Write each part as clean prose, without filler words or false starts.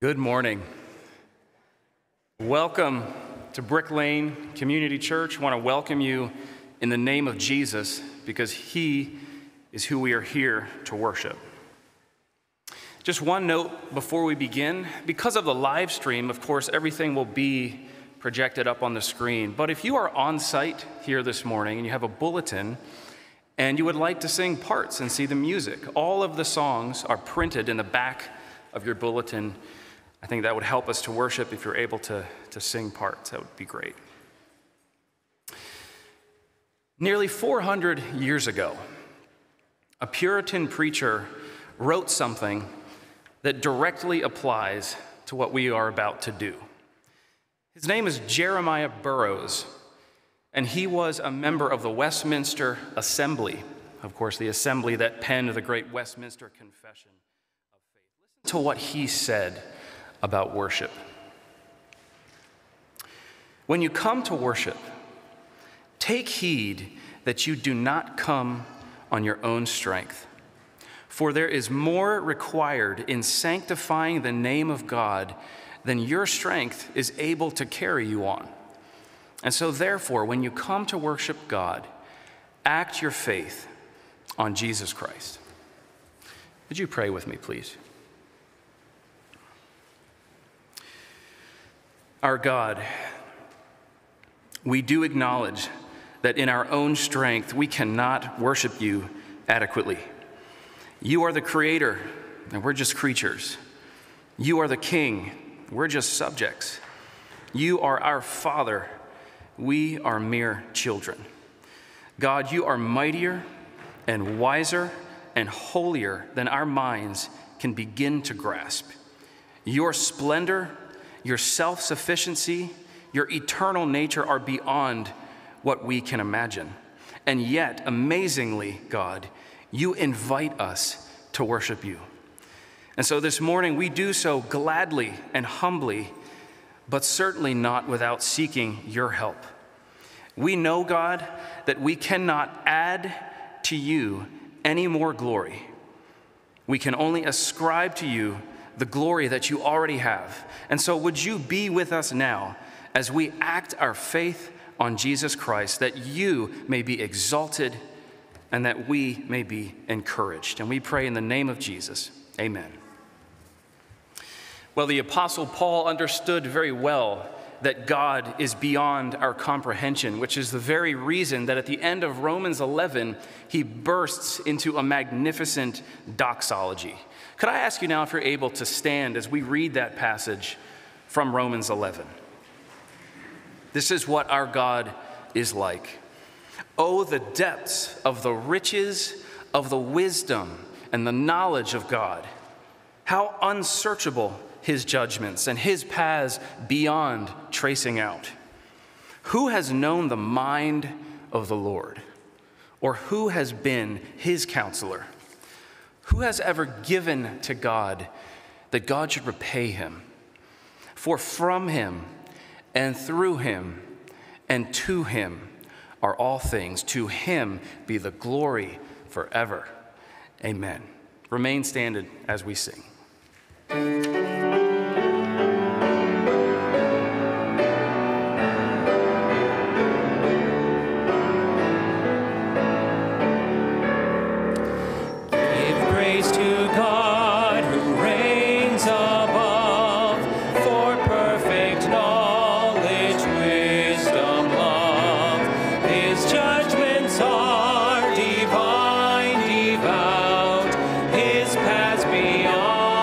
Good morning. Welcome to Brick Lane Community Church. I want to welcome you in the name of Jesus because he is who we are here to worship. Just one note before we begin. Because of the live stream, of course, everything will be projected up on the screen. But if you are on site here this morning and you have a bulletin and you would like to sing parts and see the music, all of the songs are printed in the back of your bulletin. I think that would help us to worship if you're able to sing parts. That would be great. Nearly 400 years ago, a Puritan preacher wrote something that directly applies to what we are about to do. His name is Jeremiah Burroughs, and he was a member of the Westminster Assembly, of course, the assembly that penned the great Westminster Confession of Faith. Listen to what he said about worship. When you come to worship, take heed that you do not come on your own strength, for there is more required in sanctifying the name of God than your strength is able to carry you on. And so therefore, when you come to worship God, act your faith on Jesus Christ. Would you pray with me, please? Our God, we do acknowledge that in our own strength we cannot worship you adequately. You are the creator, and we're just creatures. You are the king, we're just subjects. You are our father, we are mere children. God, you are mightier and wiser and holier than our minds can begin to grasp. Your splendor, your self-sufficiency, your eternal nature are beyond what we can imagine. And yet, amazingly, God, you invite us to worship you. And so this morning, we do so gladly and humbly, but certainly not without seeking your help. We know, God, that we cannot add to you any more glory. We can only ascribe to you the glory that you already have. And so would you be with us now as we act our faith on Jesus Christ, that you may be exalted and that we may be encouraged. And we pray in the name of Jesus, amen. Well, the Apostle Paul understood very well that God is beyond our comprehension, which is the very reason that at the end of Romans 11, he bursts into a magnificent doxology. Could I ask you now if you're able to stand as we read that passage from Romans 11? This is what our God is like. Oh, the depths of the riches of the wisdom and the knowledge of God. How unsearchable his judgments and his paths beyond tracing out. Who has known the mind of the Lord? Or who has been his counselor? Who has ever given to God that God should repay him? For from him and through him and to him are all things. To him be the glory forever. Amen. Remain standing as we sing. Pass me on.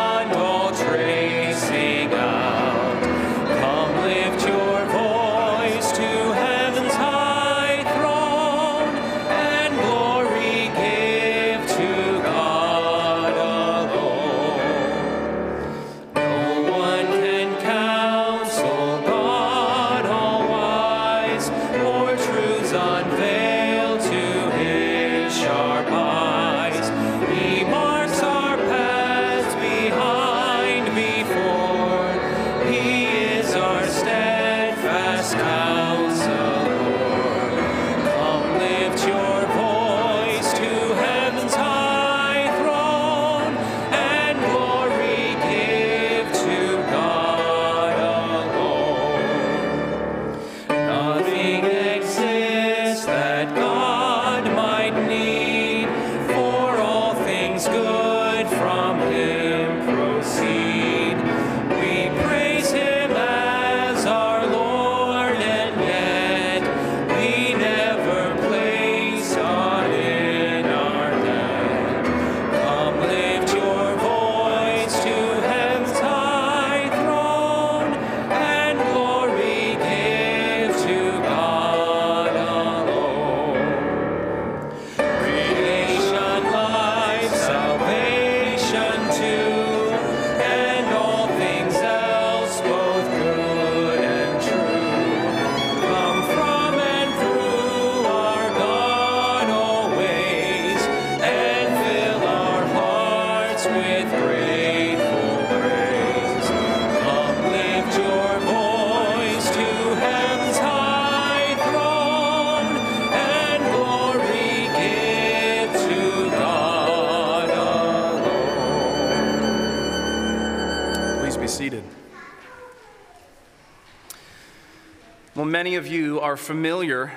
Many of you are familiar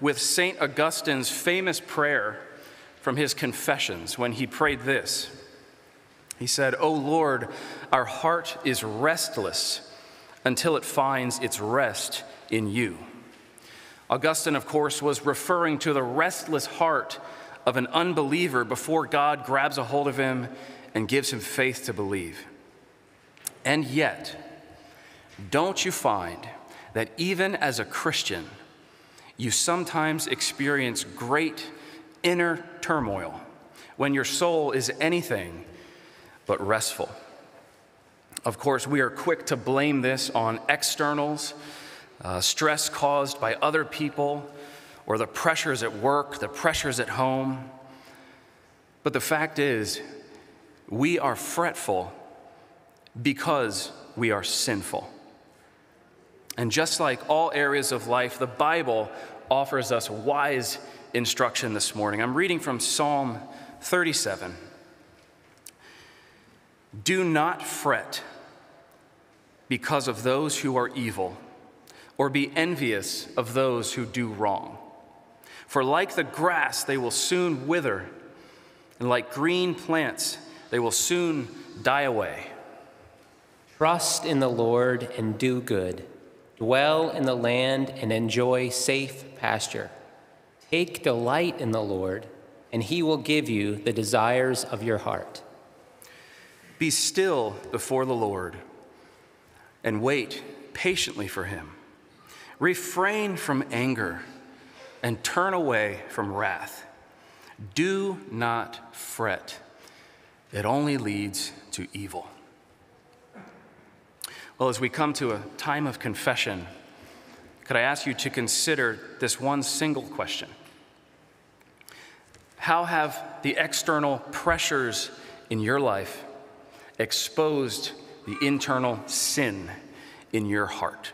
with St. Augustine's famous prayer from his Confessions when he prayed this. He said, "O Lord, our heart is restless until it finds its rest in you." Augustine, of course, was referring to the restless heart of an unbeliever before God grabs a hold of him and gives him faith to believe. And yet, don't you find that even as a Christian, you sometimes experience great inner turmoil when your soul is anything but restful? Of course, we are quick to blame this on externals, stress caused by other people, or the pressures at work, the pressures at home. But the fact is, we are fretful because we are sinful. And just like all areas of life, the Bible offers us wise instruction this morning. I'm reading from Psalm 37. "Do not fret because of those who are evil, or be envious of those who do wrong. For like the grass, they will soon wither, and like green plants, they will soon die away. Trust in the Lord and do good. Dwell in the land and enjoy safe pasture. Take delight in the Lord, and he will give you the desires of your heart." Be still before the Lord and wait patiently for him. Refrain from anger and turn away from wrath. Do not fret. It only leads to evil. Well, as we come to a time of confession, could I ask you to consider this one single question? How have the external pressures in your life exposed the internal sin in your heart?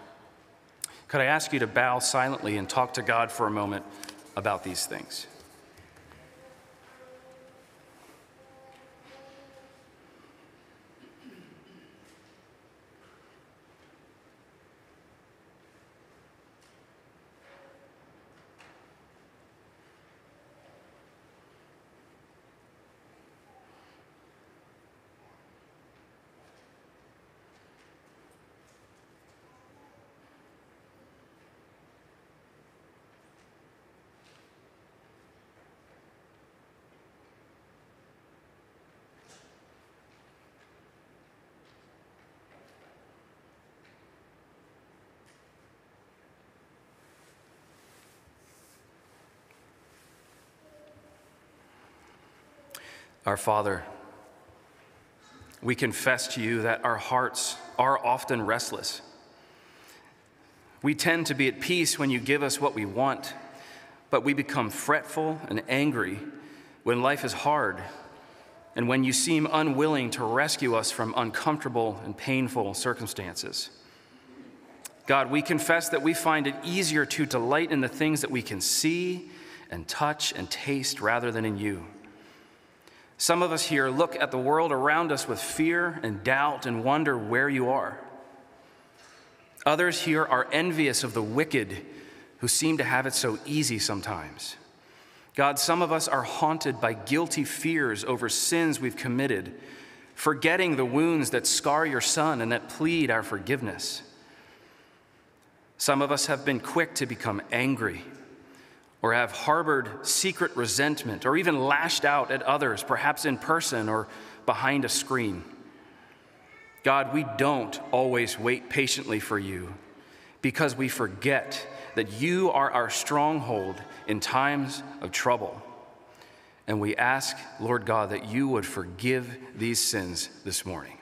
Could I ask you to bow silently and talk to God for a moment about these things? Our Father, we confess to you that our hearts are often restless. We tend to be at peace when you give us what we want, but we become fretful and angry when life is hard and when you seem unwilling to rescue us from uncomfortable and painful circumstances. God, we confess that we find it easier to delight in the things that we can see and touch and taste rather than in you. Some of us here look at the world around us with fear and doubt and wonder where you are. Others here are envious of the wicked who seem to have it so easy sometimes. God, some of us are haunted by guilty fears over sins we've committed, forgetting the wounds that scar your Son and that plead our forgiveness. Some of us have been quick to become angry or have harbored secret resentment or even lashed out at others, perhaps in person or behind a screen. God, we don't always wait patiently for you because we forget that you are our stronghold in times of trouble. And we ask, Lord God, that you would forgive these sins this morning.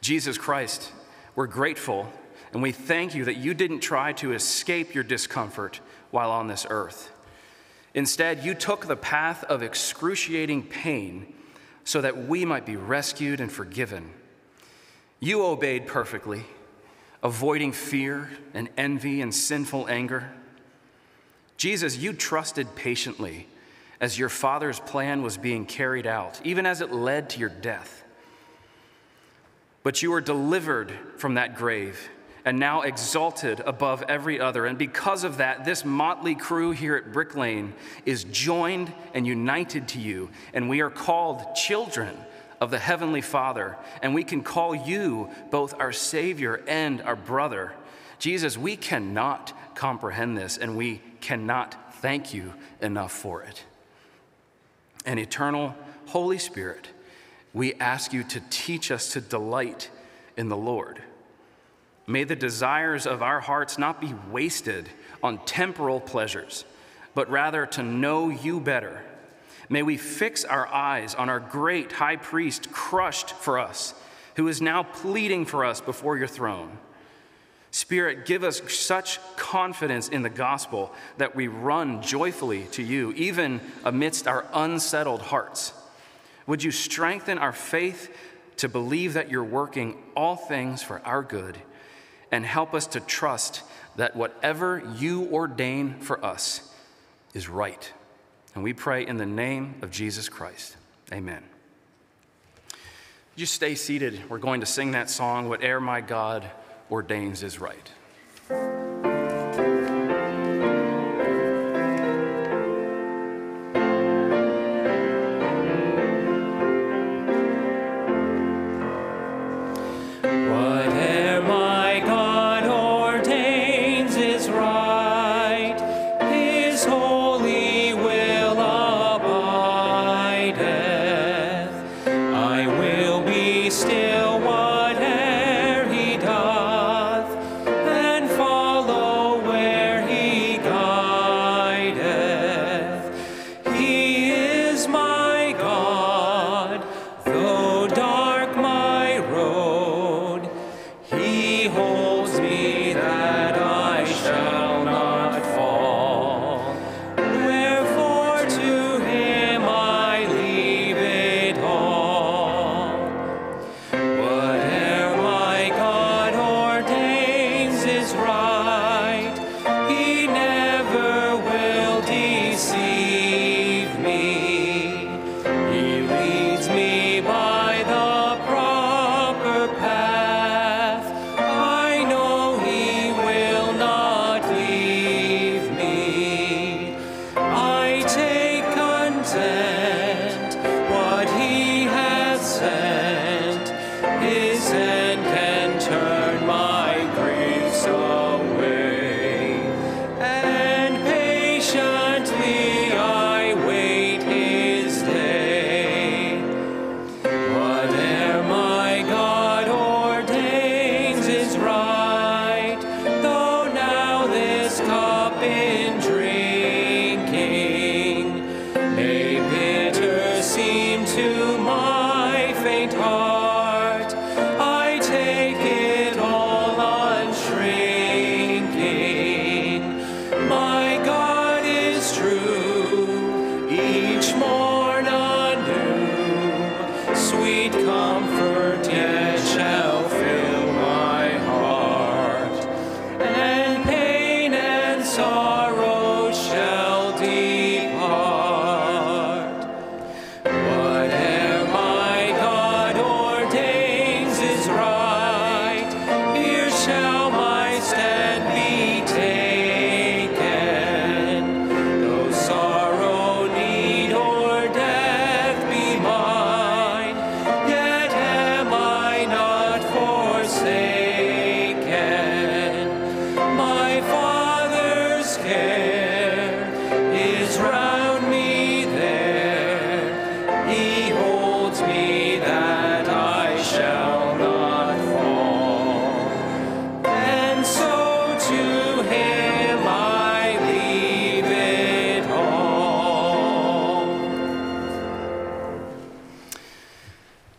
Jesus Christ, we're grateful and we thank you that you didn't try to escape your discomfort while on this earth. Instead, you took the path of excruciating pain so that we might be rescued and forgiven. You obeyed perfectly, avoiding fear and envy and sinful anger. Jesus, you trusted patiently as your Father's plan was being carried out, even as it led to your death. But you were delivered from that grave and now exalted above every other. And because of that, this motley crew here at Brick Lane is joined and united to you, and we are called children of the Heavenly Father, and we can call you both our Savior and our brother. Jesus, we cannot comprehend this, and we cannot thank you enough for it. And eternal Holy Spirit, we ask you to teach us to delight in the Lord. May the desires of our hearts not be wasted on temporal pleasures, but rather to know you better. May we fix our eyes on our great high priest crushed for us, who is now pleading for us before your throne. Spirit, give us such confidence in the gospel that we run joyfully to you, even amidst our unsettled hearts. Would you strengthen our faith to believe that you're working all things for our good, and help us to trust that whatever you ordain for us is right. And we pray in the name of Jesus Christ. Amen. You stay seated. We're going to sing that song, Whate'er My God Ordains Is Right.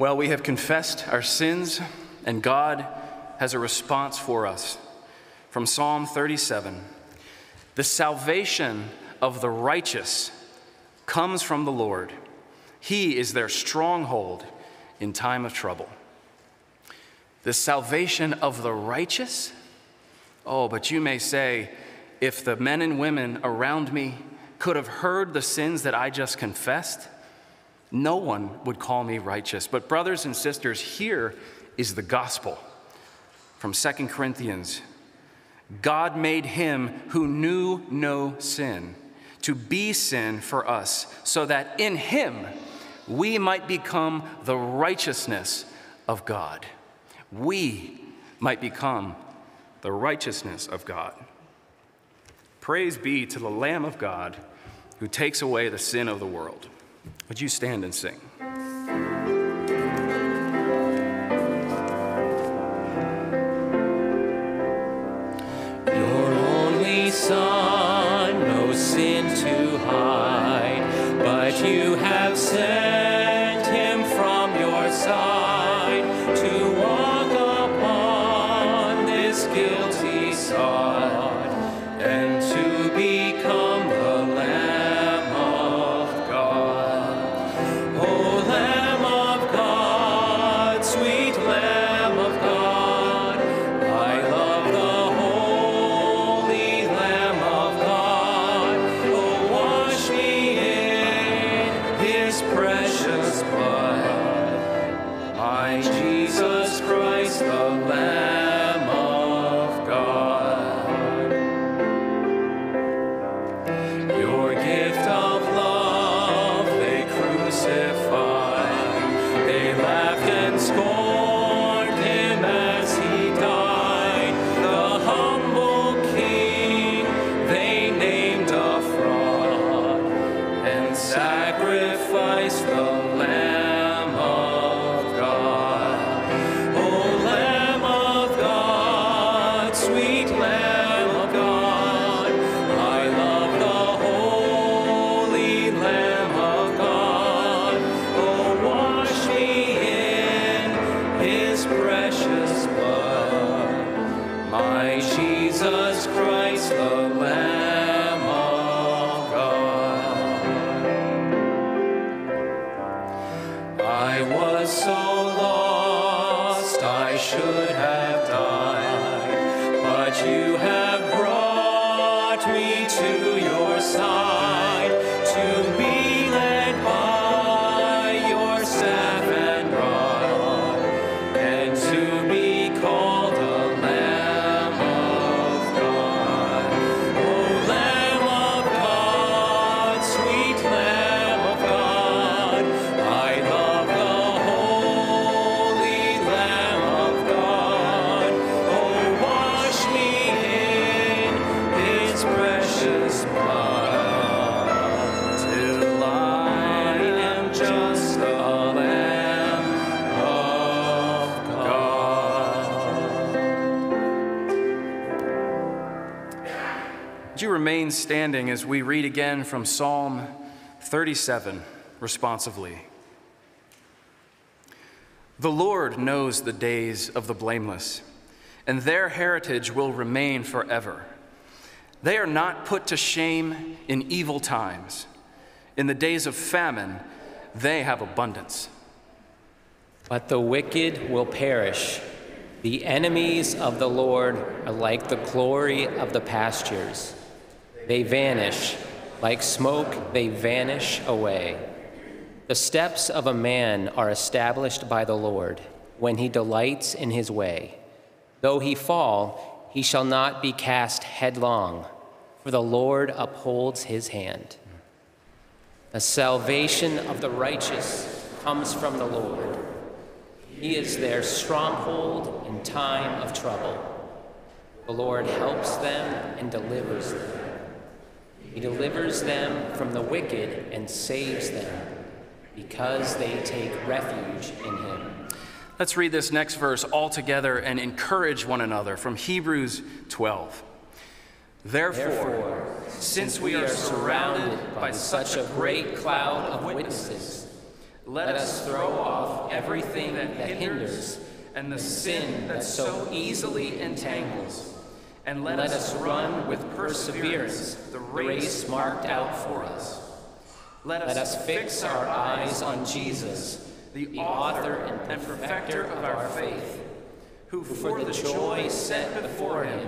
Well, we have confessed our sins, and God has a response for us. From Psalm 37, the salvation of the righteous comes from the Lord. He is their stronghold in time of trouble. The salvation of the righteous? Oh, but you may say, if the men and women around me could have heard the sins that I just confessed, no one would call me righteous. But brothers and sisters, here is the gospel from 2 Corinthians. God made him who knew no sin to be sin for us, so that in him we might become the righteousness of God. We might become the righteousness of God. Praise be to the Lamb of God who takes away the sin of the world. Would you stand and sing? Your only Son, no sin to hide, but you have sent him from your side to walk upon this guilty sod and to become the Lamb. Remain standing as we read again from Psalm 37 responsively. The Lord knows the days of the blameless, and their heritage will remain forever. They are not put to shame in evil times. In the days of famine, they have abundance. But the wicked will perish. The enemies of the Lord are like the glory of the pastures. They vanish, like smoke they vanish away. The steps of a man are established by the Lord when he delights in his way. Though he fall, he shall not be cast headlong, for the Lord upholds his hand. The salvation of the righteous comes from the Lord. He is their stronghold in time of trouble. The Lord helps them and delivers them. He delivers them from the wicked and saves them, because they take refuge in him. Let's read this next verse all together and encourage one another from Hebrews 12. Therefore, since we are surrounded by such a great cloud of witnesses, Let us throw off everything that hinders and the sin that so easily entangles, and let us run with perseverance the race marked out for us. Let us fix our eyes on Jesus, the author and perfecter of our faith, who for the joy set before him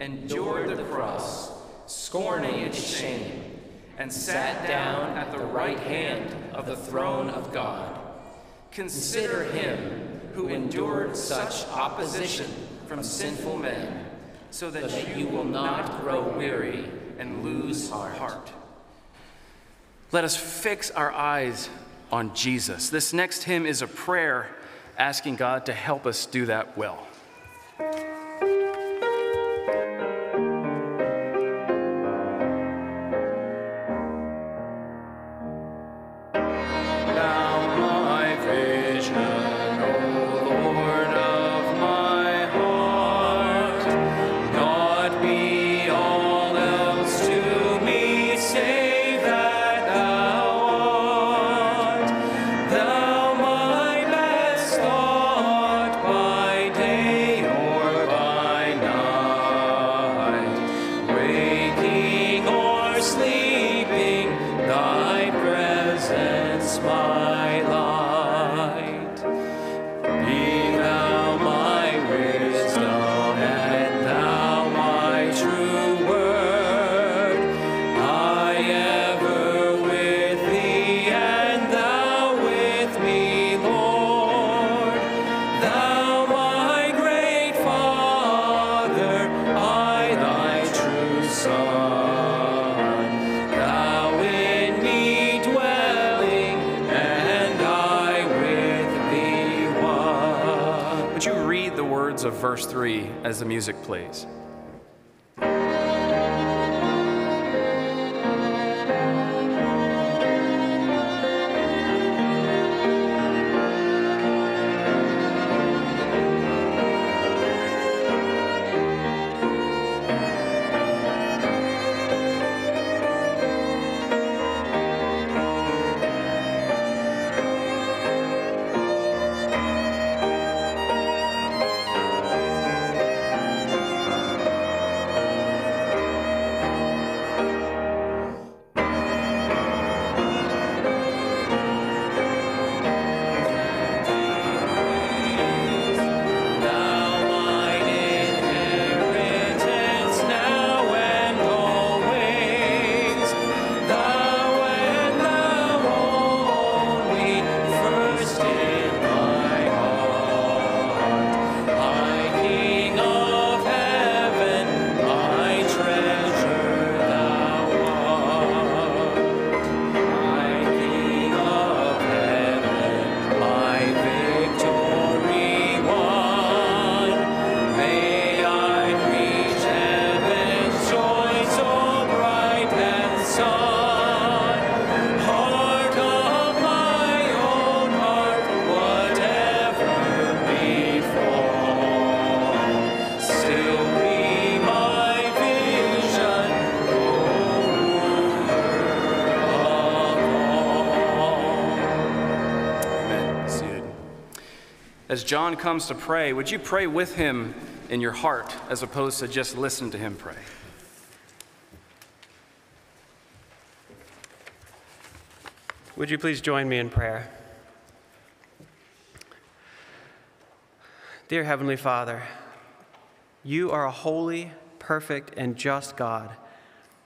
endured the cross, scorning its shame, and sat down at the right hand of the throne of God. Consider him who endured such opposition from sinful men, so that you will not grow weary and lose heart. Let us fix our eyes on Jesus. This next hymn is a prayer asking God to help us do that well. Verse 3 as the music plays. As John comes to pray, would you pray with him in your heart as opposed to just listen to him pray? Would you please join me in prayer? Dear Heavenly Father, you are a holy, perfect, and just God.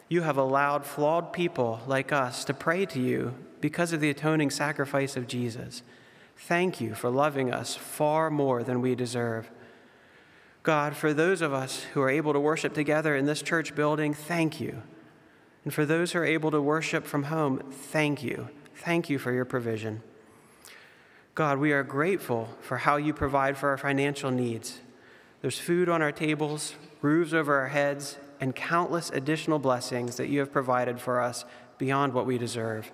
You have allowed flawed people like us to pray to you because of the atoning sacrifice of Jesus. Thank you for loving us far more than we deserve. God, for those of us who are able to worship together in this church building, thank you. And for those who are able to worship from home, thank you. Thank you for your provision. God, we are grateful for how you provide for our financial needs. There's food on our tables, roofs over our heads, and countless additional blessings that you have provided for us beyond what we deserve.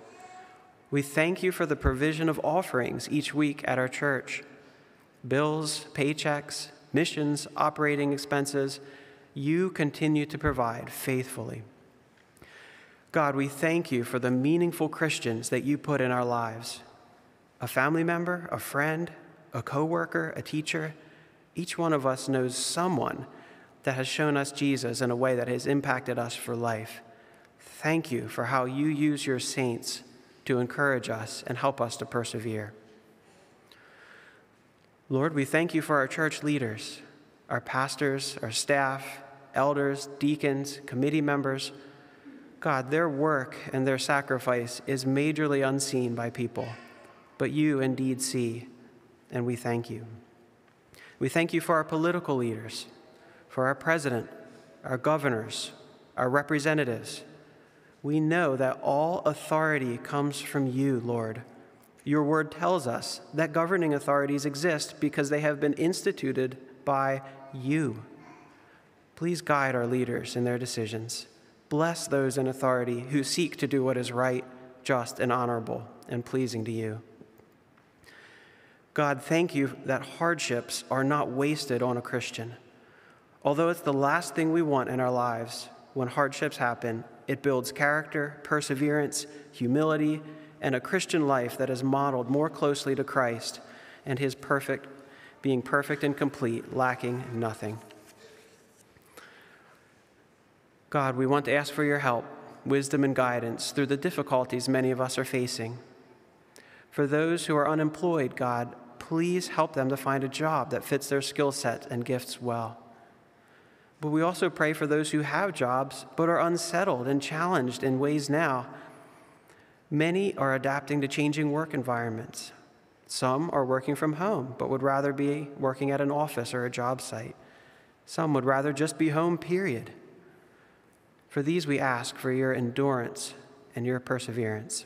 We thank you for the provision of offerings each week at our church. Bills, paychecks, missions, operating expenses, you continue to provide faithfully. God, we thank you for the meaningful Christians that you put in our lives. a family member, a friend, a coworker, a teacher. Each one of us knows someone that has shown us Jesus in a way that has impacted us for life. Thank you for how you use your saints to encourage us and help us to persevere. Lord, we thank you for our church leaders, our pastors, our staff, elders, deacons, committee members. God, their work and their sacrifice is majorly unseen by people, but you indeed see, and we thank you. We thank you for our political leaders, for our president, our governors, our representatives. We know that all authority comes from you, Lord. Your word tells us that governing authorities exist because they have been instituted by you. Please guide our leaders in their decisions. Bless those in authority who seek to do what is right, just, and honorable, and pleasing to you. God, thank you that hardships are not wasted on a Christian. Although it's the last thing we want in our lives, when hardships happen, it builds character, perseverance, humility, and a Christian life that is modeled more closely to Christ and his being perfect and complete, lacking nothing. God, we want to ask for your help, wisdom, and guidance through the difficulties many of us are facing. For those who are unemployed, God, please help them to find a job that fits their skill set and gifts well. But we also pray for those who have jobs but are unsettled and challenged in ways now. Many are adapting to changing work environments. Some are working from home but would rather be working at an office or a job site. Some would rather just be home, period. For these we ask for your endurance and your perseverance.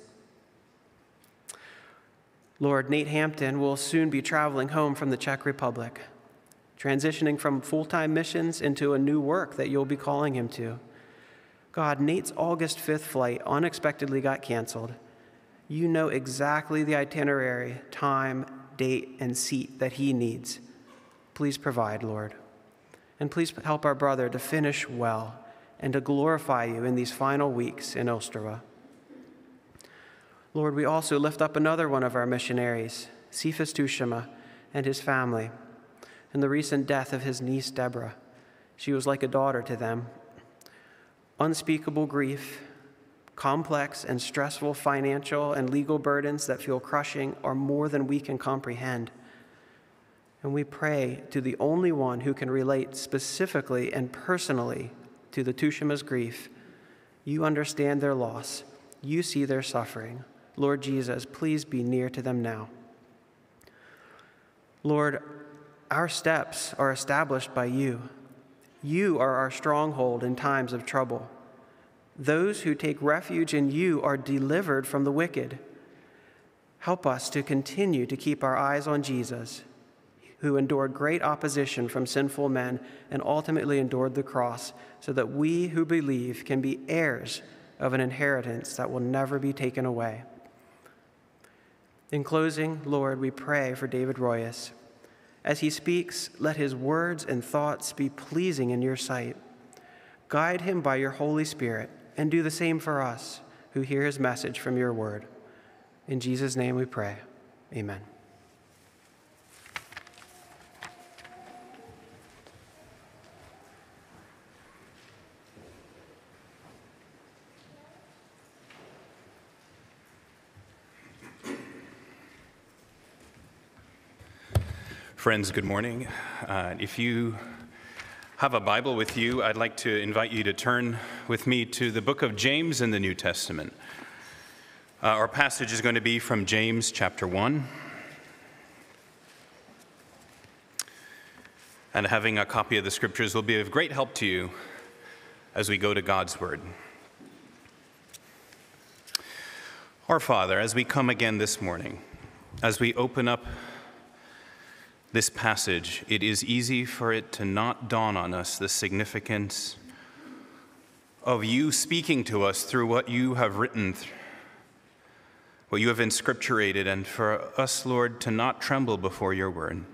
Lord, Nate Hampton will soon be traveling home from the Czech Republic, transitioning from full-time missions into a new work that you'll be calling him to. God, Nate's August 5th flight unexpectedly got canceled. You know exactly the itinerary, time, date, and seat that he needs. Please provide, Lord. And please help our brother to finish well and to glorify you in these final weeks in Ostrava. Lord, we also lift up another one of our missionaries, Cephas Tushima, and his family, and the recent death of his niece, Deborah. She was like a daughter to them. Unspeakable grief, complex and stressful financial and legal burdens that feel crushing are more than we can comprehend. And we pray to the only one who can relate specifically and personally to the Tushima's grief. You understand their loss. You see their suffering. Lord Jesus, please be near to them now. Lord, our steps are established by you. You are our stronghold in times of trouble. Those who take refuge in you are delivered from the wicked. Help us to continue to keep our eyes on Jesus, who endured great opposition from sinful men and ultimately endured the cross, so that we who believe can be heirs of an inheritance that will never be taken away. In closing, Lord, we pray for David Royes. As he speaks, let his words and thoughts be pleasing in your sight. Guide him by your Holy Spirit, and do the same for us who hear his message from your word. In Jesus' name we pray. Amen. Friends, good morning. If you have a Bible with you, I'd like to invite you to turn with me to the book of James in the New Testament. Our passage is going to be from James chapter 1. And having a copy of the scriptures will be of great help to you as we go to God's word. Our Father, as we come again this morning, as we open up this passage, it is easy for it to not dawn on us the significance of you speaking to us through what you have written, what you have inscripturated, and for us, Lord, to not tremble before your word.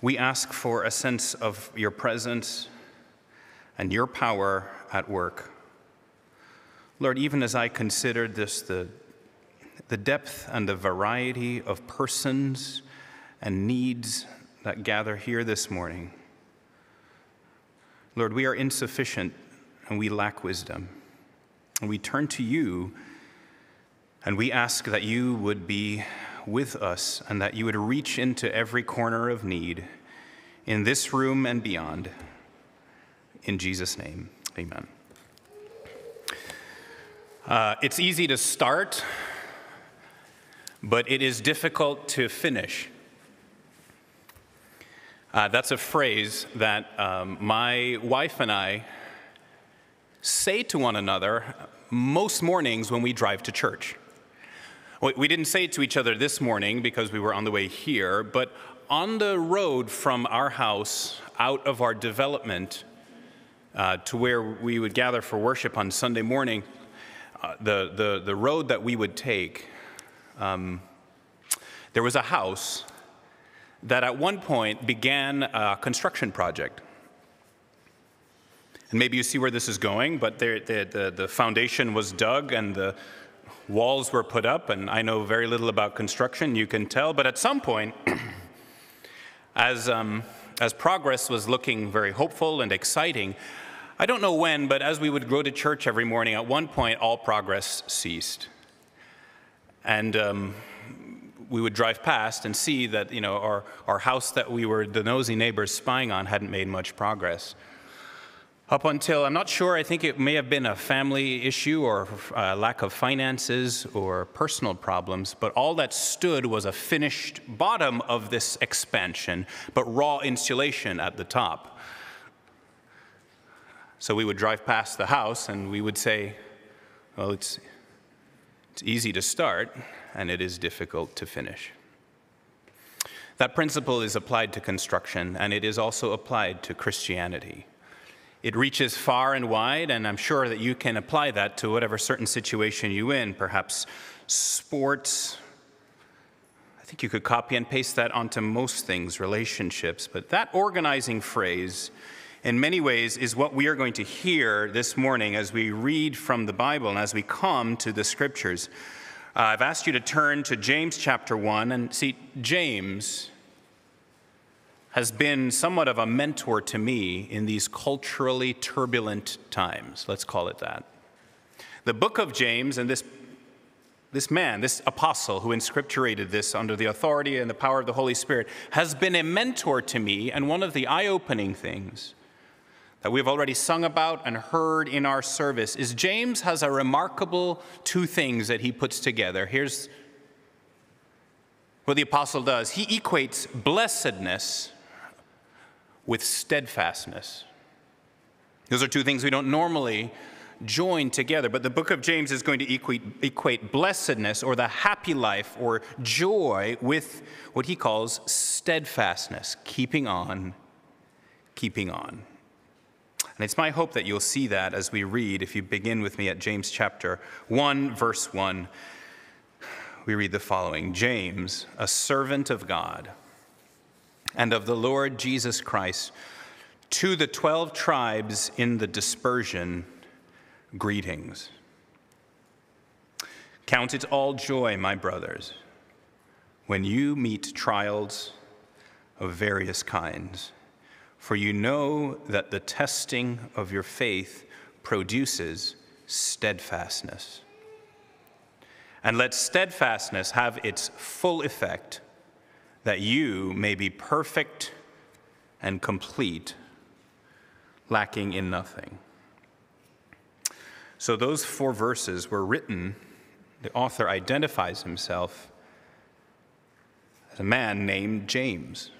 We ask for a sense of your presence and your power at work. Lord, even as I considered this, the the depth and the variety of persons and needs that gather here this morning. Lord, we are insufficient and we lack wisdom. And we turn to you and we ask that you would be with us and that you would reach into every corner of need in this room and beyond. In Jesus' name, amen. It's easy to start, but it is difficult to finish. That's a phrase that my wife and I say to one another most mornings when we drive to church. We didn't say it to each other this morning because we were on the way here, but on the road from our house out of our development to where we would gather for worship on Sunday morning, the road that we would take, there was a house that at one point began a construction project. And maybe you see where this is going, but the foundation was dug and the walls were put up, and I know very little about construction, you can tell, but at some point, as progress was looking very hopeful and exciting, I don't know when, but as we would go to church every morning, at one point, all progress ceased. And we would drive past and see that, you know, our house that we were the nosy neighbors spying on hadn't made much progress. Up until, I'm not sure, I think it may have been a family issue or lack of finances or personal problems, but all that stood was a finished bottom of this expansion, but raw insulation at the top. So we would drive past the house and we would say, well, it's easy to start and it is difficult to finish. That principle is applied to construction and it is also applied to Christianity. It reaches far and wide, and I'm sure that you can apply that to whatever certain situation you're in, perhaps sports. I think you could copy and paste that onto most things, relationships. But that organizing phrase, in many ways, is what we are going to hear this morning as we read from the Bible and as we come to the Scriptures. I've asked you to turn to James chapter 1, and see, James has been somewhat of a mentor to me in these culturally turbulent times, let's call it that. The book of James and this man, this apostle who inscripturated this under the authority and the power of the Holy Spirit, has been a mentor to me, and one of the eye-opening things that we've already sung about and heard in our service is James has a remarkable two things that he puts together. Here's what the apostle does. He equates blessedness with steadfastness. Those are two things we don't normally join together, but the book of James is going to equate blessedness or the happy life or joy with what he calls steadfastness, keeping on, keeping on. And it's my hope that you'll see that as we read. If you begin with me at James chapter 1, verse 1, we read the following. James, a servant of God and of the Lord Jesus Christ, to the 12 tribes in the dispersion, greetings. Count it all joy, my brothers, when you meet trials of various kinds, for you know that the testing of your faith produces steadfastness. And let steadfastness have its full effect, that you may be perfect and complete, lacking in nothing. So those four verses were written. The author identifies himself as a man named James.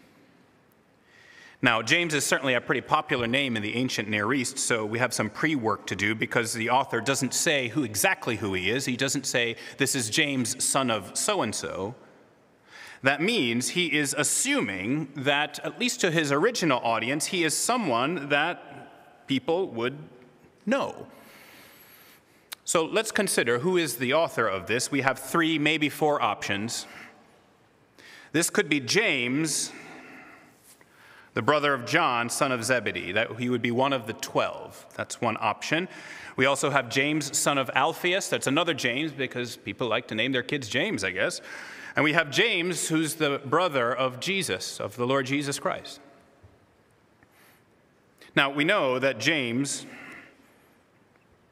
Now, James is certainly a pretty popular name in the ancient Near East, so we have some pre-work to do because the author doesn't say exactly who he is. He doesn't say, this is James, son of so-and-so. That means he is assuming that, at least to his original audience, he is someone that people would know. So let's consider who is the author of this. We have three, maybe four options. This could be James, the brother of John, son of Zebedee, that he would be one of the 12. That's one option. We also have James, son of Alphaeus. That's another James, because people like to name their kids James, I guess. And we have James, who's the brother of Jesus, of the Lord Jesus Christ. Now, we know that James,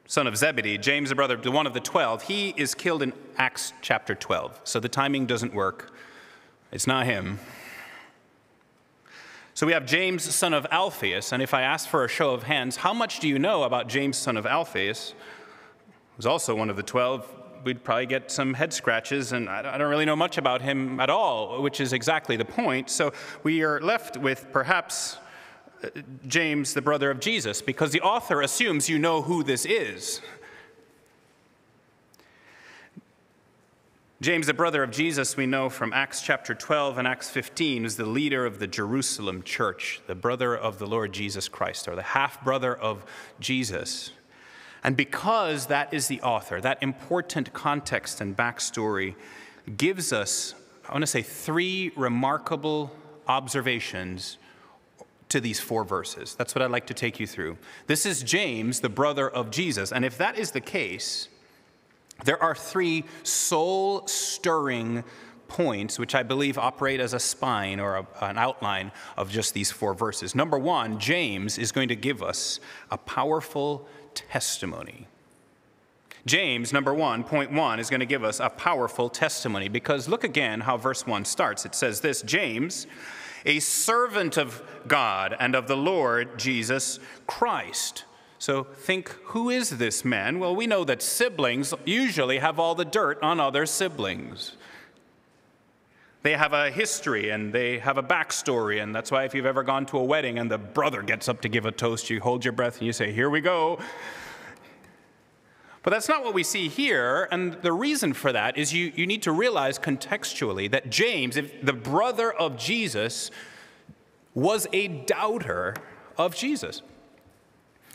son of Zebedee, James, the brother, one of the 12, he is killed in Acts chapter 12. So the timing doesn't work. It's not him. So we have James, son of Alphaeus, and if I ask for a show of hands, how much do you know about James, son of Alphaeus, who's also one of the 12, we'd probably get some head scratches, and I don't really know much about him at all, which is exactly the point. So we are left with perhaps James, the brother of Jesus, because the author assumes you know who this is. James, the brother of Jesus, we know from Acts chapter 12 and Acts 15, is the leader of the Jerusalem church, the brother of the Lord Jesus Christ, or the half-brother of Jesus. And because that is the author, that important context and backstory gives us, I want to say, three remarkable observations to these four verses. That's what I'd like to take you through. This is James, the brother of Jesus, and if that is the case, there are three soul-stirring points, which I believe operate as a spine or an outline of just these four verses. Number one, James is going to give us a powerful testimony. James, number one, point one, is going to give us a powerful testimony, because look again how verse 1 starts. It says this, James, a servant of God and of the Lord Jesus Christ. So think, who is this man? Well, we know that siblings usually have all the dirt on other siblings. They have a history and they have a backstory, and that's why if you've ever gone to a wedding and the brother gets up to give a toast, you hold your breath and you say, here we go. But that's not what we see here, and the reason for that is you need to realize contextually that James, the brother of Jesus, was a doubter of Jesus.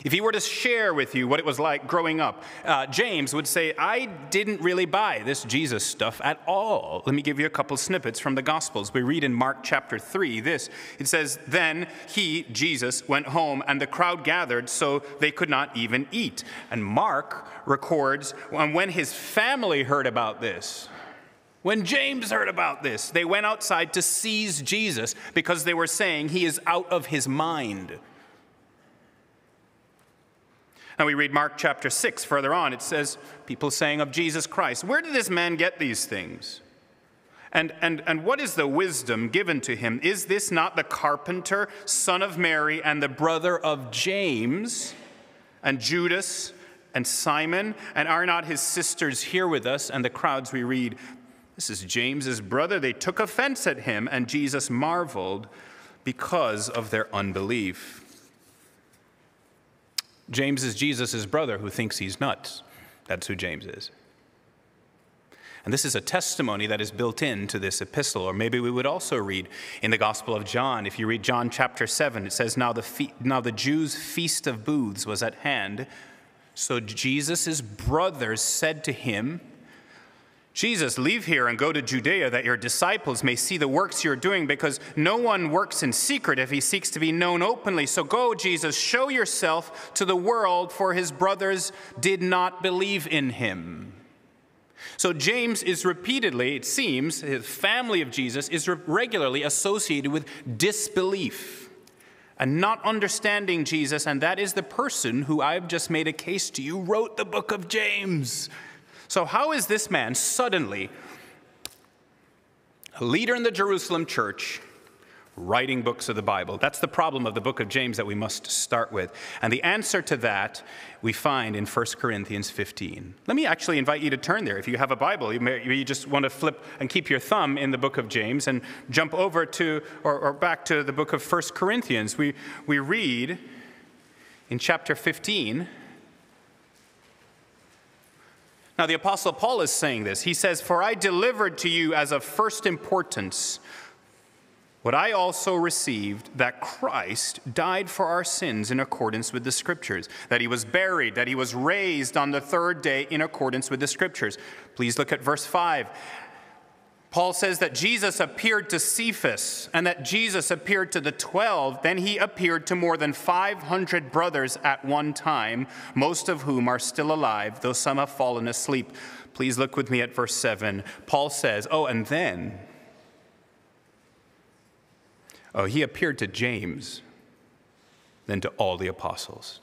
If he were to share with you what it was like growing up, James would say, I didn't really buy this Jesus stuff at all. Let me give you a couple snippets from the Gospels. We read in Mark chapter 3 this. It says, then he, Jesus, went home, and the crowd gathered, so they could not even eat. And Mark records, when his family heard about this, when James heard about this, they went outside to seize Jesus because they were saying he is out of his mind. And we read Mark chapter 6 further on. It says, people saying of Jesus Christ, where did this man get these things? And what is the wisdom given to him? Is this not the carpenter, son of Mary, and the brother of James, and Judas, and Simon? And are not his sisters here with us? And the crowds, we read, this is James's brother. They took offense at him, and Jesus marveled because of their unbelief. James is Jesus' brother who thinks he's nuts. That's who James is. And this is a testimony that is built into this epistle. Or maybe we would also read in the Gospel of John. If you read John chapter 7, it says, Now the Jews' feast of booths was at hand. So Jesus' brothers said to him, Jesus, leave here and go to Judea that your disciples may see the works you're doing, because no one works in secret if he seeks to be known openly. So go, Jesus, show yourself to the world, for his brothers did not believe in him. So James is repeatedly, it seems, his family of Jesus is regularly associated with disbelief and not understanding Jesus, and that is the person who I've just made a case to you wrote the book of James. So how is this man suddenly a leader in the Jerusalem church writing books of the Bible? That's the problem of the book of James that we must start with. And the answer to that we find in 1 Corinthians 15. Let me actually invite you to turn there. If you have a Bible, you just want to flip and keep your thumb in the book of James and jump over to or back to the book of 1 Corinthians. We read in chapter 15. Now, the Apostle Paul is saying this. He says, for I delivered to you as of first importance what I also received, that Christ died for our sins in accordance with the Scriptures, that he was buried, that he was raised on the third day in accordance with the Scriptures. Please look at verse 5. Paul says that Jesus appeared to Cephas and that Jesus appeared to the 12. Then he appeared to more than 500 brothers at one time, most of whom are still alive, though some have fallen asleep. Please look with me at verse 7. Paul says, he appeared to James, then to all the apostles.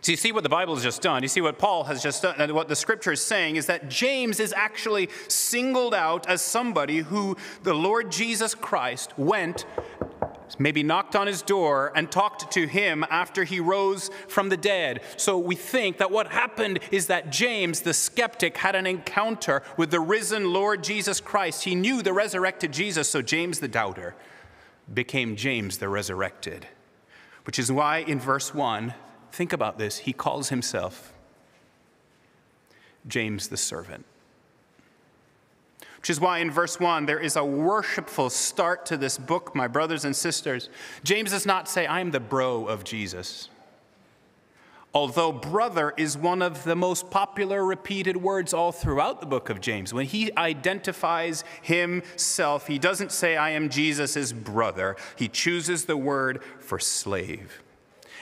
So you see what the Bible has just done. You see what Paul has just done, and what the Scripture is saying is that James is actually singled out as somebody who the Lord Jesus Christ went, maybe knocked on his door, and talked to him after he rose from the dead. So we think that what happened is that James, the skeptic, had an encounter with the risen Lord Jesus Christ. He knew the resurrected Jesus, so James the doubter became James the resurrected, which is why in verse 1, think about this. He calls himself James the servant, which is why in verse 1 there is a worshipful start to this book, my brothers and sisters. James does not say, I'm the bro of Jesus, although brother is one of the most popular repeated words all throughout the book of James. When he identifies himself, he doesn't say, I am Jesus's brother. He chooses the word for slave.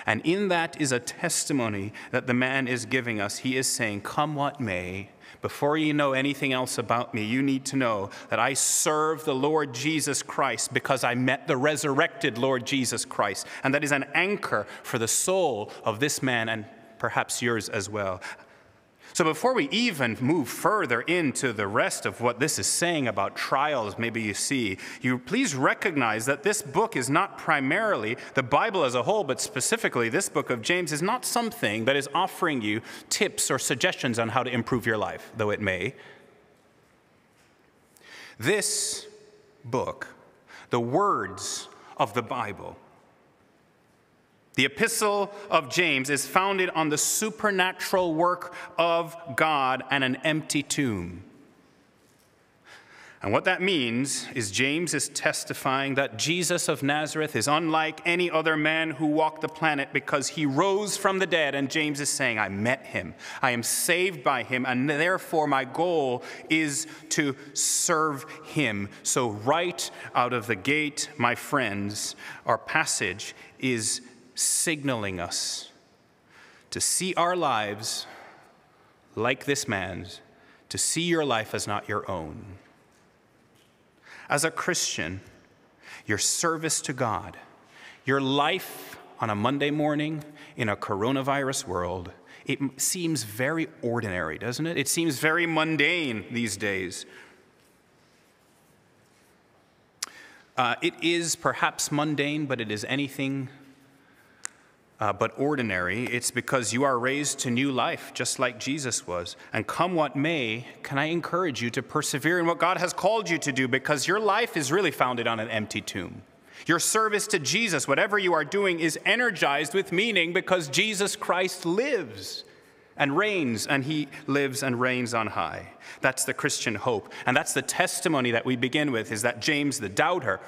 And in that is a testimony that the man is giving us. He is saying, come what may, before you know anything else about me, you need to know that I serve the Lord Jesus Christ because I met the resurrected Lord Jesus Christ. And that is an anchor for the soul of this man and perhaps yours as well. So before we even move further into the rest of what this is saying about trials, maybe you please recognize that this book is not primarily the Bible as a whole, but specifically this book of James is not something that is offering you tips or suggestions on how to improve your life, though it may. This book, the words of the Bible, the epistle of James, is founded on the supernatural work of God and an empty tomb. And what that means is James is testifying that Jesus of Nazareth is unlike any other man who walked the planet because he rose from the dead. And James is saying, I met him. I am saved by him. And therefore, my goal is to serve him. So right out of the gate, my friends, our passage is signaling us to see our lives like this man's, to see your life as not your own. As a Christian, your service to God, your life on a Monday morning in a coronavirus world, it seems very ordinary, doesn't it? It seems very mundane these days. It is perhaps mundane, but it is anything but ordinary. It's because you are raised to new life, just like Jesus was. And come what may, can I encourage you to persevere in what God has called you to do, because your life is really founded on an empty tomb. Your service to Jesus, whatever you are doing, is energized with meaning because Jesus Christ lives and reigns, and he lives and reigns on high. That's the Christian hope. And that's the testimony that we begin with, is that James the doubter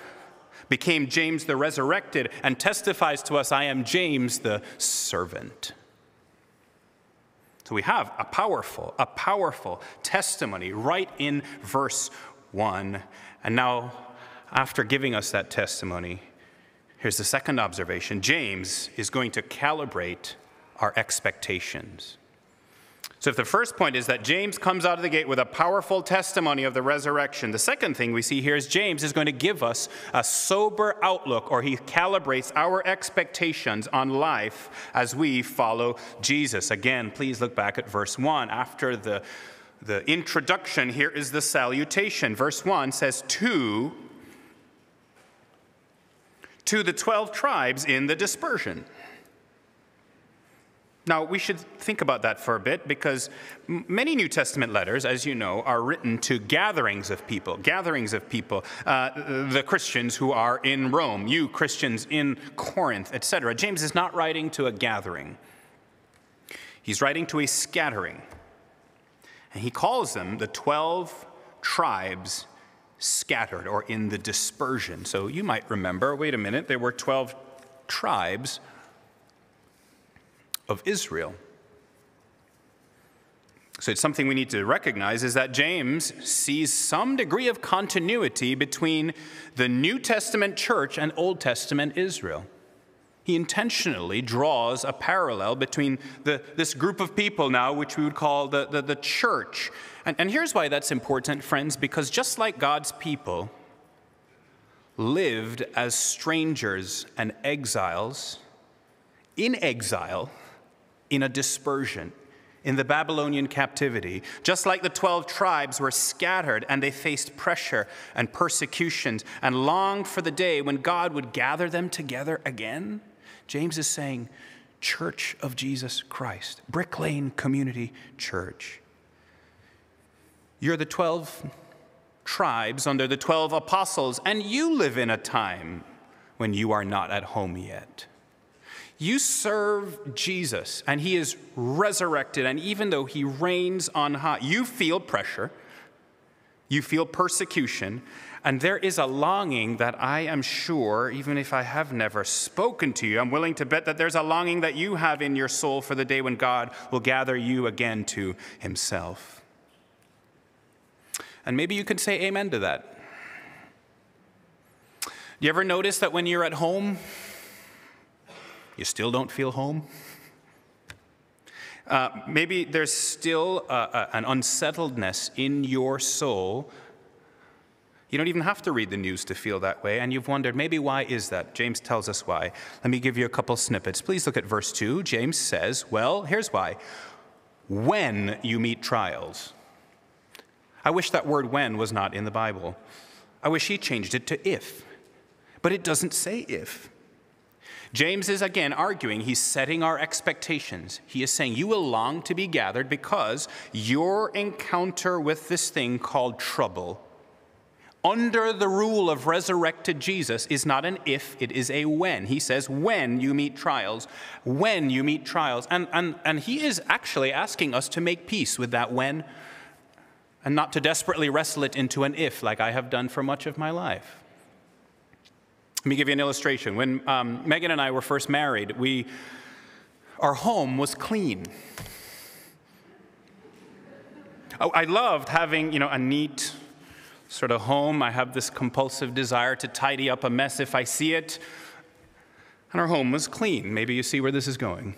became James the resurrected and testifies to us, I am James the servant. So we have a powerful testimony right in verse 1. And now, after giving us that testimony, here's the second observation. James is going to calibrate our expectations. So if the first point is that James comes out of the gate with a powerful testimony of the resurrection, the second thing we see here is James is going to give us a sober outlook, or he calibrates our expectations on life as we follow Jesus. Again, please look back at verse 1. After the introduction, here is the salutation. Verse 1 says, to the 12 tribes in the dispersion. Now, we should think about that for a bit, because many New Testament letters, as you know, are written to gatherings of people, the Christians who are in Rome, you Christians in Corinth, etc. James is not writing to a gathering. He's writing to a scattering. And he calls them the 12 tribes scattered, or in the dispersion. So you might remember, wait a minute, there were 12 tribes of Israel. So it's something we need to recognize is that James sees some degree of continuity between the New Testament church and Old Testament Israel. He intentionally draws a parallel between this group of people now, which we would call the church. And here's why that's important, friends, because just like God's people lived as strangers and exiles, in exile, in a dispersion, in the Babylonian captivity, just like the 12 tribes were scattered and they faced pressure and persecutions and longed for the day when God would gather them together again, James is saying, Church of Jesus Christ, Brick Lane Community Church. You're the 12 tribes under the 12 apostles, and you live in a time when you are not at home yet. You serve Jesus, and he is resurrected, and even though he reigns on high, you feel pressure, you feel persecution, and there is a longing that I am sure, even if I have never spoken to you, I'm willing to bet that there's a longing that you have in your soul for the day when God will gather you again to himself. And maybe you can say amen to that. Do you ever notice that when you're at home, you still don't feel home? Maybe there's still an unsettledness in your soul. You don't even have to read the news to feel that way, and you've wondered, maybe why is that? James tells us why. Let me give you a couple snippets. Please look at verse 2. James says, well, here's why. When you meet trials. I wish that word when was not in the Bible. I wish he changed it to if, but it doesn't say if. James is again arguing, he's setting our expectations. He is saying you will long to be gathered because your encounter with this thing called trouble under the rule of resurrected Jesus is not an if, it is a when. He says when you meet trials, when you meet trials. And he is actually asking us to make peace with that when and not to desperately wrestle it into an if like I have done for much of my life. Let me give you an illustration. When Megan and I were first married, our home was clean. I loved having, a neat sort of home. I have this compulsive desire to tidy up a mess if I see it. And our home was clean. Maybe you see where this is going.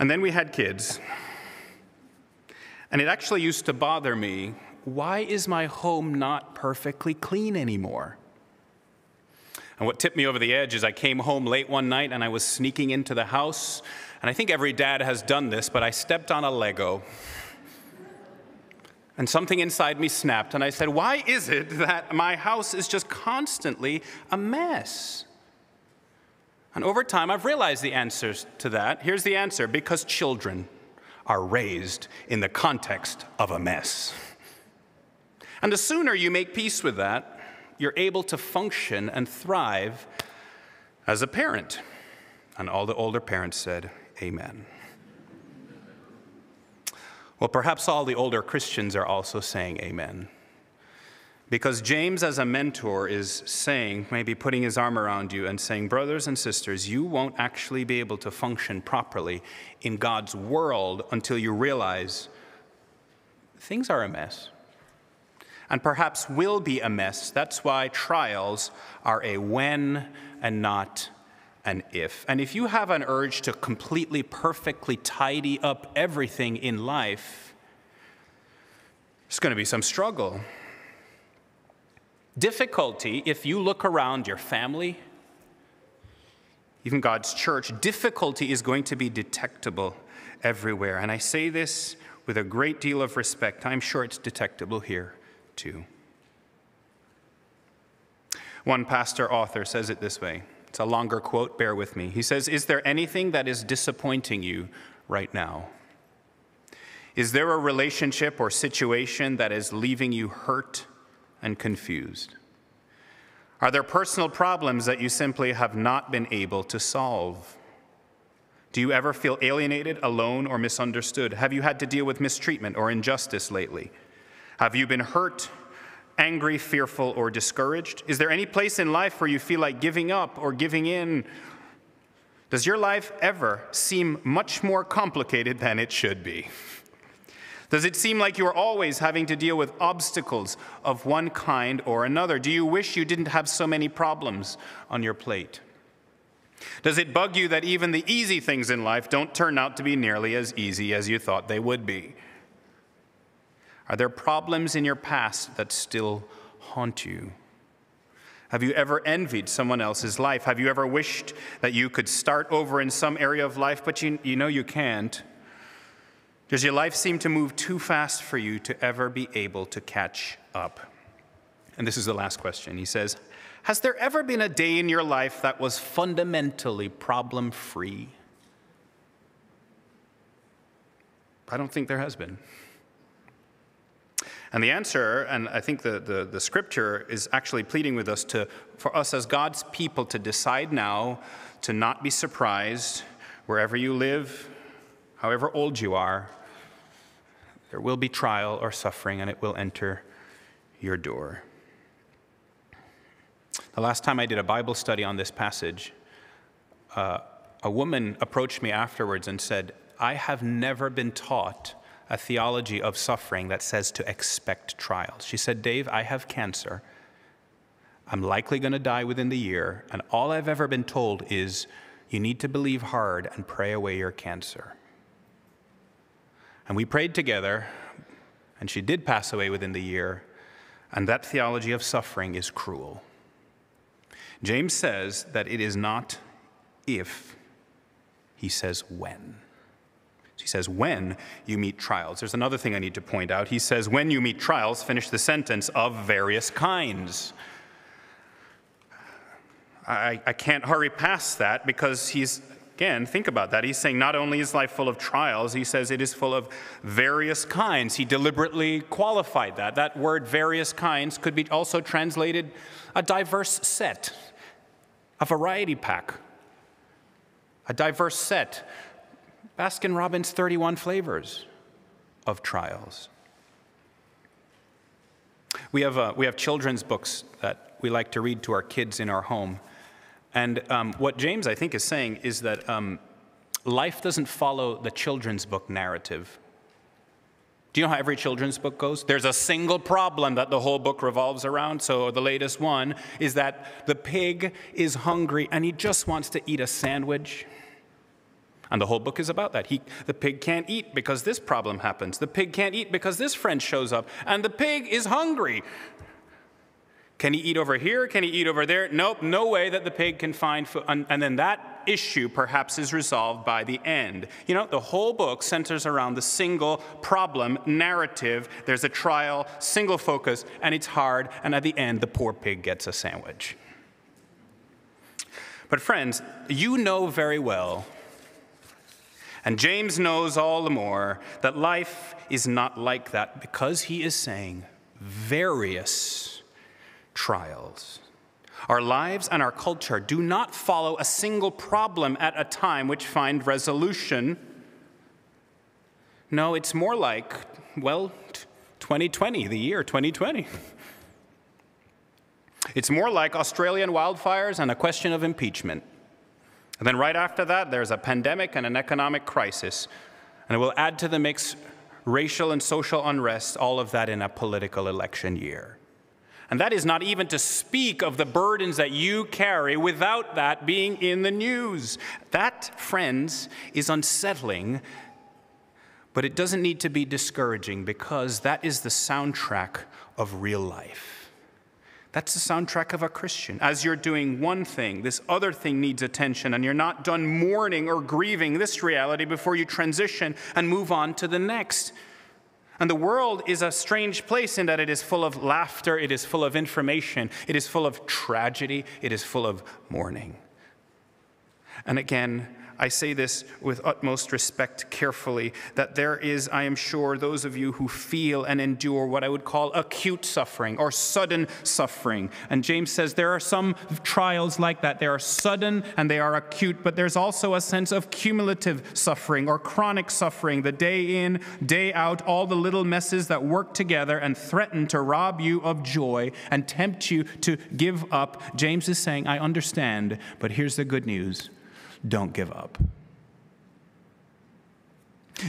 And then we had kids. And it actually used to bother me, why is my home not perfectly clean anymore? And what tipped me over the edge is I came home late one night and I was sneaking into the house. And I think every dad has done this, but I stepped on a Lego. And something inside me snapped. And I said, why is it that my house is just constantly a mess? And over time, I've realized the answers to that. Here's the answer. Because children are raised in the context of a mess. And the sooner you make peace with that, you're able to function and thrive as a parent. And all the older parents said, amen. Well, perhaps all the older Christians are also saying amen. Because James, as a mentor, is saying, maybe putting his arm around you and saying, brothers and sisters, you won't actually be able to function properly in God's world until you realize things are a mess. And perhaps will be a mess. That's why trials are a when and not an if. And if you have an urge to completely, perfectly tidy up everything in life, there's going to be some struggle. Difficulty, if you look around your family, even God's church, difficulty is going to be detectable everywhere. And I say this with a great deal of respect. I'm sure it's detectable here too. One pastor author says it this way. It's a longer quote, bear with me. He says, is there anything that is disappointing you right now? Is there a relationship or situation that is leaving you hurt and confused? Are there personal problems that you simply have not been able to solve? Do you ever feel alienated, alone, or misunderstood? Have you had to deal with mistreatment or injustice lately? Have you been hurt, angry, fearful, or discouraged? Is there any place in life where you feel like giving up or giving in? Does your life ever seem much more complicated than it should be? Does it seem like you're always having to deal with obstacles of one kind or another? Do you wish you didn't have so many problems on your plate? Does it bug you that even the easy things in life don't turn out to be nearly as easy as you thought they would be? Are there problems in your past that still haunt you? Have you ever envied someone else's life? Have you ever wished that you could start over in some area of life, but you know you can't? Does your life seem to move too fast for you to ever be able to catch up? And this is the last question. He says, has there ever been a day in your life that was fundamentally problem-free? I don't think there has been. And the answer, and I think the scripture is actually pleading with us for us as God's people to decide now to not be surprised wherever you live, however old you are, there will be trial or suffering, and it will enter your door. The last time I did a Bible study on this passage, a woman approached me afterwards and said, I have never been taught a theology of suffering that says to expect trials. She said, Dave, I have cancer. I'm likely going to die within the year, and all I've ever been told is you need to believe hard and pray away your cancer. And we prayed together, and she did pass away within the year, and that theology of suffering is cruel. James says that it is not if, he says when. He says, when you meet trials. There's another thing I need to point out. He says, when you meet trials, finish the sentence, of various kinds. I can't hurry past that because he's, again, think about that. He's saying not only is life full of trials, he says it is full of various kinds. He deliberately qualified that. That word various kinds could be also translated a diverse set, a variety pack, a diverse set. Baskin-Robbins, 31 flavors of trials. We have children's books that we like to read to our kids in our home. And what James, I think, is saying is that life doesn't follow the children's book narrative. Do you know how every children's book goes? There's a single problem that the whole book revolves around. So the latest one is that the pig is hungry and he just wants to eat a sandwich. And the whole book is about that. The pig can't eat because this problem happens. The pig can't eat because this friend shows up. And the pig is hungry. Can he eat over here? Can he eat over there? Nope, no way that the pig can find food. And then that issue perhaps is resolved by the end. You know, the whole book centers around the single problem narrative. There's a trial, single focus, and it's hard. And at the end, the poor pig gets a sandwich. But friends, you know very well, and James knows all the more, that life is not like that because he is saying various trials. Our lives and our culture do not follow a single problem at a time which find resolution. No, it's more like, well, 2020, the year 2020. It's more like Australian wildfires and a question of impeachment. And then right after that, there's a pandemic and an economic crisis. And it will add to the mix racial and social unrest, all of that in a political election year. And that is not even to speak of the burdens that you carry without that being in the news. That, friends, is unsettling, but it doesn't need to be discouraging because that is the soundtrack of real life. That's the soundtrack of a Christian. As you're doing one thing, this other thing needs attention, and you're not done mourning or grieving this reality before you transition and move on to the next. And the world is a strange place in that it is full of laughter, it is full of information, it is full of tragedy, it is full of mourning. And again, I say this with utmost respect carefully, that there is, I am sure, those of you who feel and endure what I would call acute suffering or sudden suffering. And James says there are some trials like that. They are sudden and they are acute, but there's also a sense of cumulative suffering or chronic suffering, the day in, day out, all the little messes that work together and threaten to rob you of joy and tempt you to give up. James is saying, I understand, but here's the good news. don't give up.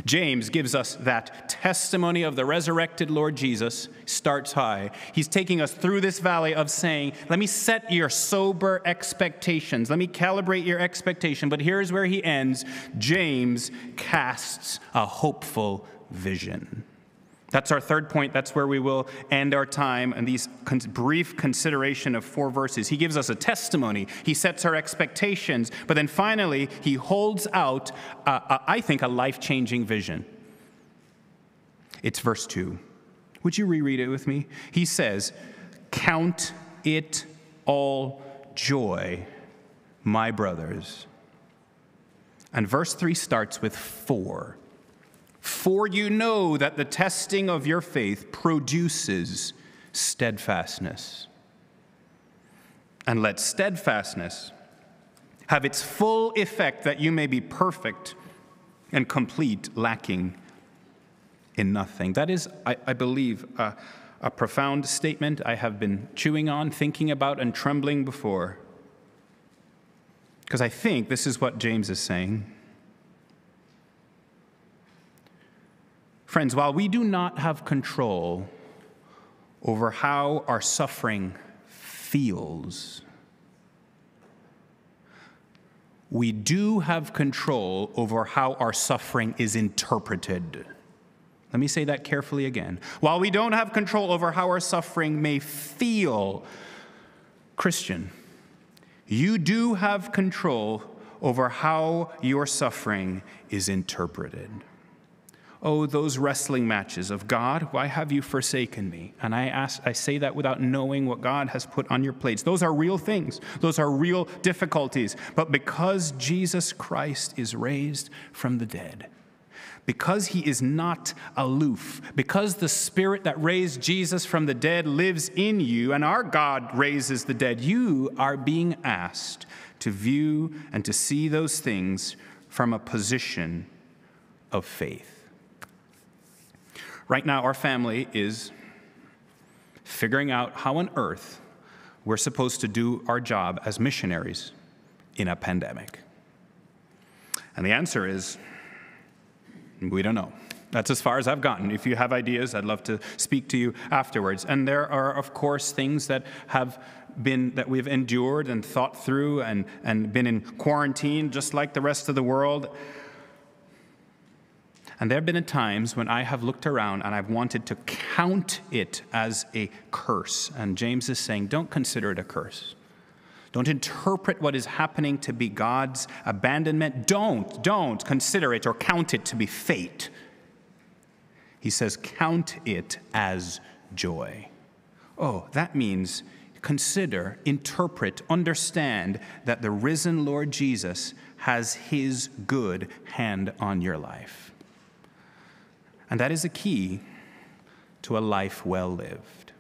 James gives us that testimony of the resurrected Lord Jesus, starts high. He's taking us through this valley of saying, let me set your sober expectations. Let me calibrate your expectation. But here's where he ends. James casts a hopeful vision. That's our third point. That's where we will end our time and these brief consideration of four verses. He gives us a testimony. He sets our expectations. But then finally, he holds out, I think, a life-changing vision. It's verse 2. Would you reread it with me? He says, "Count it all joy, my brothers." And verse 3 starts with 4. For you know that the testing of your faith produces steadfastness. And let steadfastness have its full effect, that you may be perfect and complete, lacking in nothing. That is, I believe, a profound statement I have been chewing on, thinking about, and trembling before. Because I think this is what James is saying. Friends, while we do not have control over how our suffering feels, we do have control over how our suffering is interpreted. Let me say that carefully again. While we don't have control over how our suffering may feel, Christian, you do have control over how your suffering is interpreted. Oh, those wrestling matches of, God, why have you forsaken me? And I say that without knowing what God has put on your plates. Those are real things. Those are real difficulties. But because Jesus Christ is raised from the dead, because he is not aloof, because the Spirit that raised Jesus from the dead lives in you, and our God raises the dead, you are being asked to view and to see those things from a position of faith. Right now, our family is figuring out how on earth we're supposed to do our job as missionaries in a pandemic. And the answer is, we don't know. That's as far as I've gotten. If you have ideas, I'd love to speak to you afterwards. And there are, of course, things that have been, that we've endured and thought through and been in quarantine just like the rest of the world. And there have been times when I have looked around and I've wanted to count it as a curse. And James is saying, don't consider it a curse. Don't interpret what is happening to be God's abandonment. Don't consider it or count it to be fate. He says, count it as joy. Oh, that means consider, interpret, understand that the risen Lord Jesus has his good hand on your life. And that is a key to a life well lived.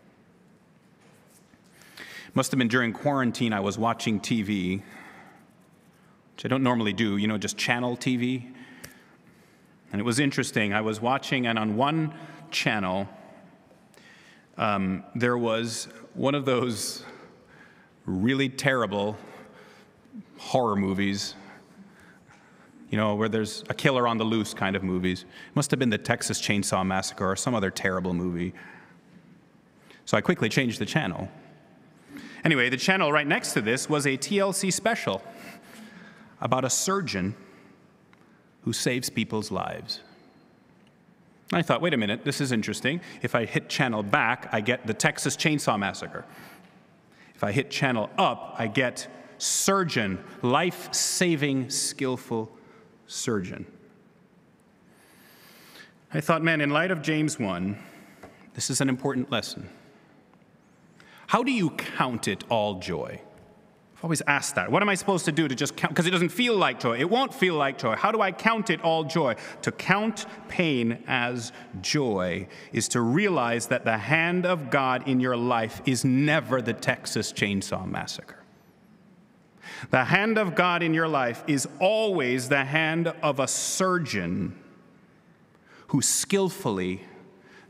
Must have been during quarantine I was watching TV, which I don't normally do, you know, just channel TV. And it was interesting. I was watching, and on one channel, there was one of those really terrible horror movies, you know, where there's a killer on the loose kind of movies. It must have been the Texas Chainsaw Massacre or some other terrible movie. So I quickly changed the channel. Anyway, the channel right next to this was a TLC special about a surgeon who saves people's lives. I thought, wait a minute, this is interesting. If I hit channel back, I get the Texas Chainsaw Massacre. If I hit channel up, I get surgeon, life-saving, skillful surgeon. I thought, man, in light of James 1, this is an important lesson. How do you count it all joy? I've always asked that. What am I supposed to do to just count? Because it doesn't feel like joy. It won't feel like joy. How do I count it all joy? To count pain as joy is to realize that the hand of God in your life is never the Texas Chainsaw Massacre. The hand of God in your life is always the hand of a surgeon who skillfully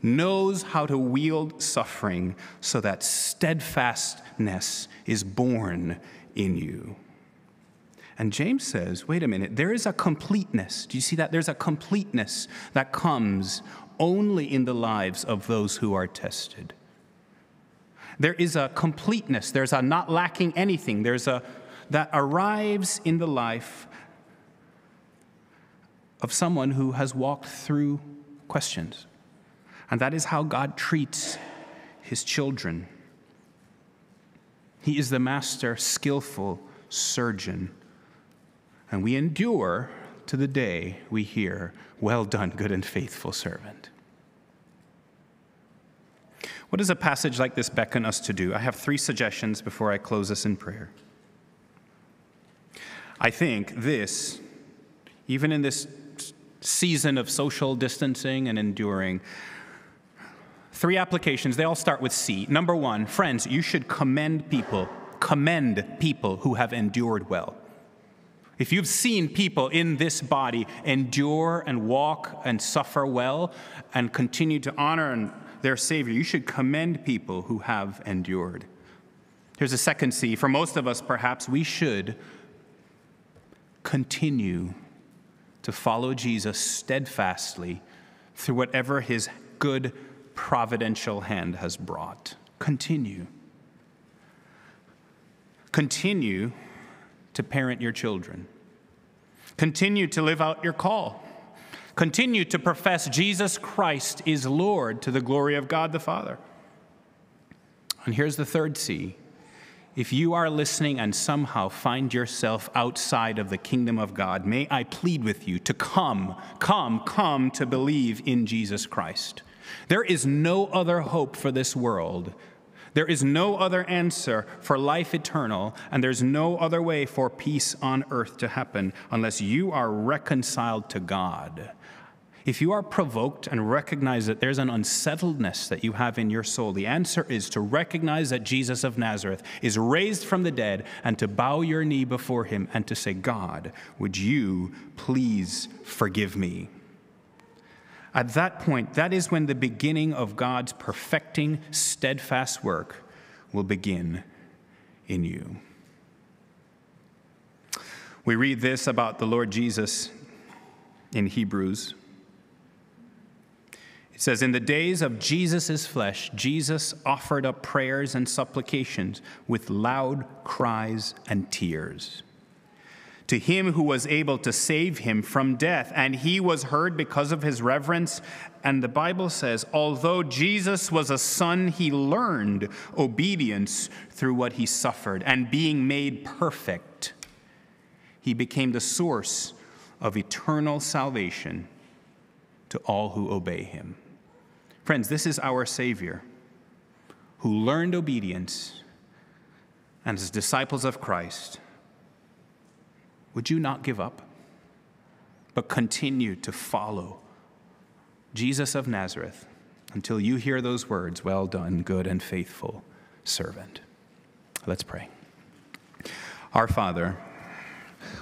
knows how to wield suffering so that steadfastness is born in you. And James says, wait a minute, there is a completeness. Do you see that? There's a completeness that comes only in the lives of those who are tested. There is a completeness. There's a not lacking anything. There's a that arrives in the life of someone who has walked through questions. And that is how God treats his children. He is the master, skillful surgeon. And we endure to the day we hear, "Well done, good and faithful servant." What does a passage like this beckon us to do? I have three suggestions before I close us in prayer. I think this, even in this season of social distancing and enduring, three applications, they all start with C. Number one, friends, you should commend people who have endured well. If you've seen people in this body endure and walk and suffer well and continue to honor their Savior, you should commend people who have endured. Here's a second C. For most of us, perhaps, we should continue to follow Jesus steadfastly through whatever his good providential hand has brought. Continue. Continue to parent your children. Continue to live out your call. Continue to profess Jesus Christ is Lord to the glory of God the Father. And here's the third C. If you are listening and somehow find yourself outside of the kingdom of God, may I plead with you to come to believe in Jesus Christ. There is no other hope for this world. There is no other answer for life eternal, and there's no other way for peace on earth to happen unless you are reconciled to God. If you are provoked and recognize that there's an unsettledness that you have in your soul, the answer is to recognize that Jesus of Nazareth is raised from the dead and to bow your knee before him and to say, God, would you please forgive me? At that point, that is when the beginning of God's perfecting, steadfast work will begin in you. We read this about the Lord Jesus in Hebrews. It says, in the days of Jesus' flesh, Jesus offered up prayers and supplications with loud cries and tears to him who was able to save him from death, and he was heard because of his reverence. And the Bible says, although Jesus was a son, he learned obedience through what he suffered, and being made perfect, he became the source of eternal salvation to all who obey him. Friends, this is our Savior who learned obedience, and as disciples of Christ, would you not give up, but continue to follow Jesus of Nazareth until you hear those words, well done, good and faithful servant. Let's pray. Our Father,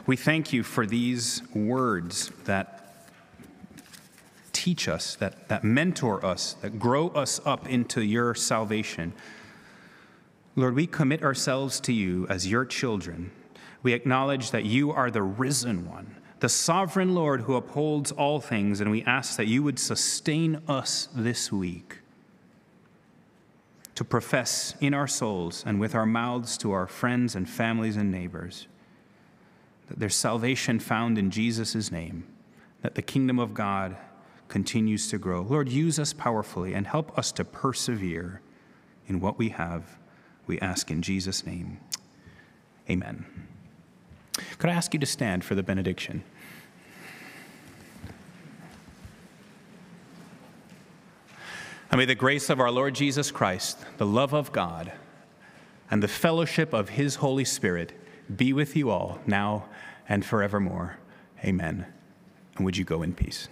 we thank you for these words that teach us, that mentor us, that grow us up into your salvation. Lord, we commit ourselves to you as your children. We acknowledge that you are the risen one, the sovereign Lord who upholds all things, and we ask that you would sustain us this week to profess in our souls and with our mouths to our friends and families and neighbors that there's salvation found in Jesus' name, that the kingdom of God continues to grow. Lord, use us powerfully and help us to persevere in what we have. We ask in Jesus' name. Amen. Could I ask you to stand for the benediction? And may the grace of our Lord Jesus Christ, the love of God, and the fellowship of his Holy Spirit be with you all now and forevermore. Amen. And would you go in peace.